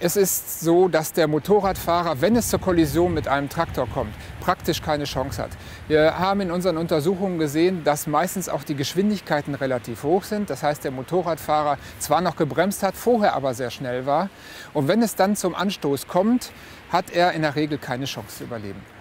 Es ist so, dass der Motorradfahrer, wenn es zur Kollision mit einem Traktor kommt, praktisch keine Chance hat. Wir haben in unseren Untersuchungen gesehen, dass meistens auch die Geschwindigkeiten relativ hoch sind. Das heißt, der Motorradfahrer zwar noch gebremst hat, vorher aber sehr schnell war. Und wenn es dann zum Anstoß kommt, hat er in der Regel keine Chance zu überleben.